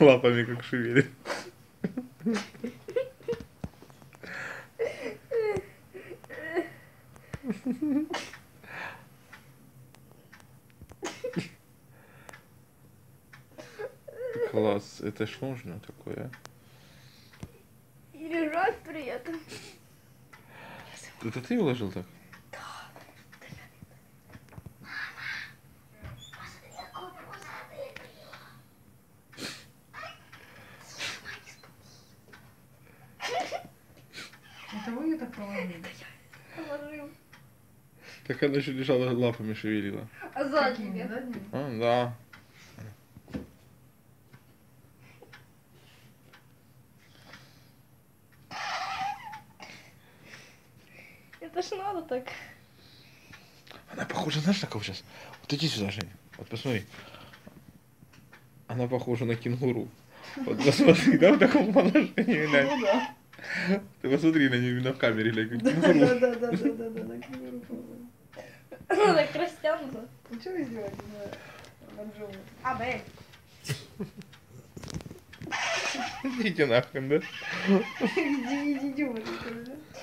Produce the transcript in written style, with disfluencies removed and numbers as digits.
Лапами как шевелит. Класс, это ж можно такое. И лежать при этом. Это ты уложил так? Да. Мама, посмотри, какой пузатый был. Сама не. Это вы ее так положили? Это я положил. Так она еще лежала, лапами шевелила. А задними? Задними? А, да. Это ж надо так. Она похожа, знаешь, на кого сейчас? Вот иди сюда, Женя. Вот посмотри. Она похожа на кенгуру. Вот посмотри, да, в таком положении, да. Ты посмотри на нее именно в камере, как кенгуру. Да, на кенгуру похожа. Она так растянута. Ну что вы сделаете на Анжелу? А, бэ. Идите нахрен, да? Иди, уже, да?